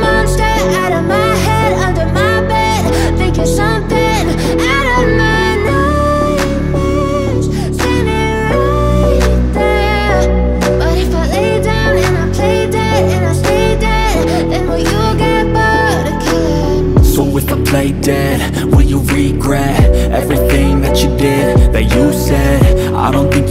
monster. Out of my head, under my bed, think you're something out of my play dead, will you regret everything that you did, that you said? I don't think